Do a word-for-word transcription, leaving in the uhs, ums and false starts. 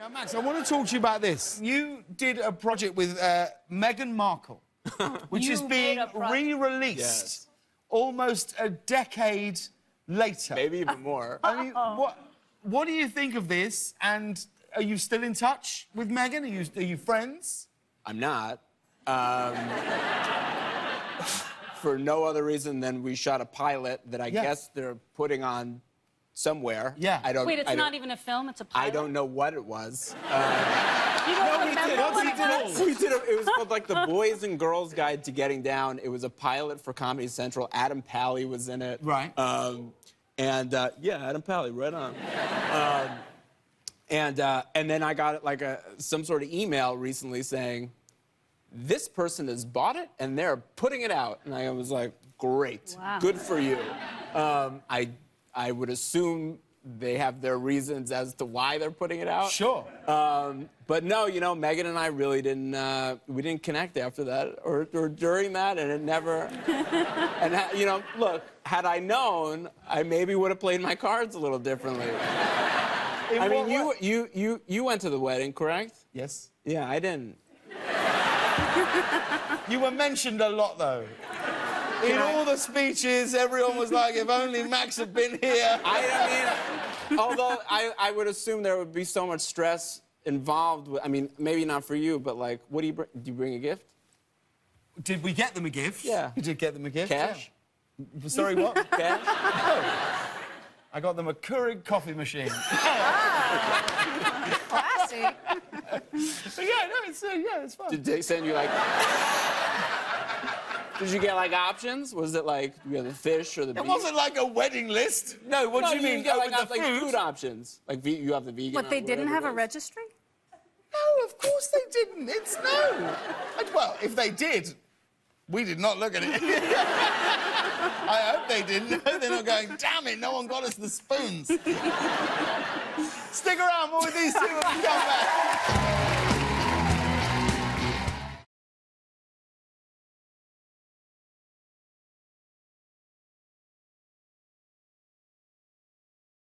Now, Max, I want to talk to you about this. You did a project with uh, Meghan Markle, which you is being re-released yes. almost a decade later. Maybe even more. I mean, uh -oh. what, what do you think of this? And are you still in touch with Meghan? Are you, are you friends? I'm not. Um, for no other reason than we shot a pilot that I yeah. guess they're putting on somewhere. Yeah. I don't, Wait, it's I not even a film, it's a pilot? I don't know what it was. Uh, you don't no, remember we did, what it was? We did a, it was called, like, The Boys and Girls Guide to Getting Down. It was a pilot for Comedy Central. Adam Pally was in it. Right. Um, and, uh, yeah, Adam Pally, right on. um, and, uh, and then I got, like, a, some sort of email recently saying, this person has bought it, and they're putting it out. And I was like, great. Wow. Good for you. Um, I... I would assume they have their reasons as to why they're putting it out. Sure. Um, but no, you know, Meghan and I really didn't, uh, we didn't connect after that or, or during that, and it never, and, you know, look, had I known, I maybe would have played my cards a little differently. I mean, you, you, you, you went to the wedding, correct? Yes. Yeah, I didn't. You were mentioned a lot, though. In all the speeches, everyone was like, if only Max had been here. I, I mean, although I, I would assume there would be so much stress involved. With, I mean, maybe not for you, but, like, what do you bring? Do you bring a gift? Did we get them a gift? Yeah. We did get them a gift. Cash? Yeah. Sorry, what? Cash? Oh. I got them a Keurig coffee machine. Ah, classy. So, yeah, no, it's, uh, yeah, it's fun. Did they send you, like... Did you get, like, options? Was it, like, you had the fish or the beef? It wasn't, like, a wedding list. No, what no, do you, you mean? You get, like, like food options. Like, you have the vegan... But they didn't have a registry? No, of course they didn't. It's no. Well, if they did, we did not look at it. I hope they didn't. They're not going, damn it, no one got us the spoons. Stick around. More with these two when we come back.